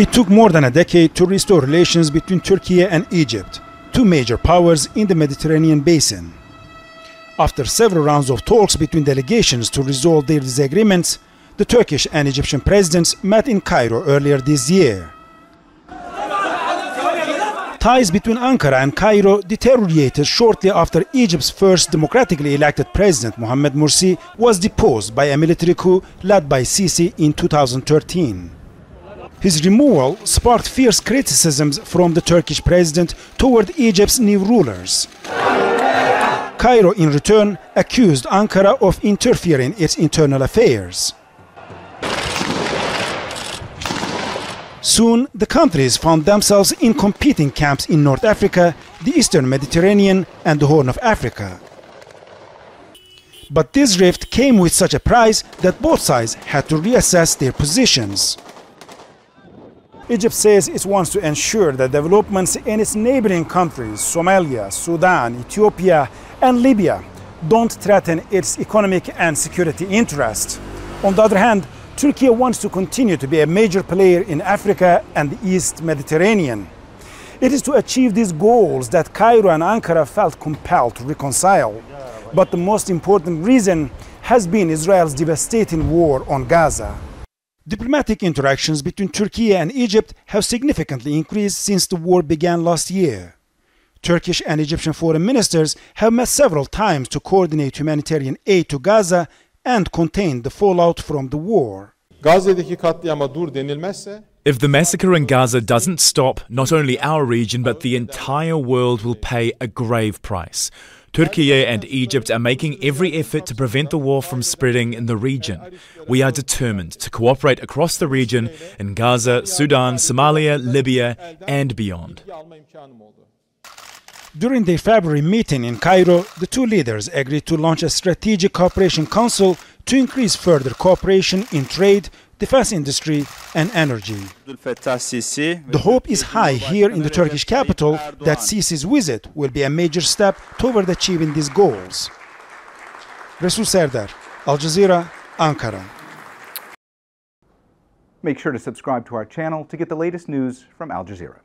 It took more than a decade to restore relations between Turkey and Egypt, two major powers in the Mediterranean basin. After several rounds of talks between delegations to resolve their disagreements, the Turkish and Egyptian presidents met in Cairo earlier this year. Ties between Ankara and Cairo deteriorated shortly after Egypt's first democratically elected president, Mohammed Mursi, was deposed by a military coup led by Sisi in 2013. His removal sparked fierce criticisms from the Turkish president toward Egypt's new rulers. Cairo, in return, accused Ankara of interfering in its internal affairs. Soon, the countries found themselves in competing camps in North Africa, the Eastern Mediterranean, and the Horn of Africa. But this rift came with such a price that both sides had to reassess their positions. Egypt says it wants to ensure that developments in its neighboring countries, Somalia, Sudan, Ethiopia, and Libya, don't threaten its economic and security interests. On the other hand, Turkey wants to continue to be a major player in Africa and the East Mediterranean. It is to achieve these goals that Cairo and Ankara felt compelled to reconcile. But the most important reason has been Israel's devastating war on Gaza. Diplomatic interactions between Turkey and Egypt have significantly increased since the war began last year. Turkish and Egyptian foreign ministers have met several times to coordinate humanitarian aid to Gaza and contain the fallout from the war. If the massacre in Gaza doesn't stop, not only our region but the entire world will pay a grave price. Turkey and Egypt are making every effort to prevent the war from spreading in the region. We are determined to cooperate across the region in Gaza, Sudan, Somalia, Libya and beyond. During their February meeting in Cairo, the two leaders agreed to launch a strategic cooperation council to increase further cooperation in trade, defense industry and energy. The hope is high here in the Turkish capital that Sisi's visit will be a major step toward achieving these goals. Resul Serdar, Al Jazeera, Ankara. Make sure to subscribe to our channel to get the latest news from Al Jazeera.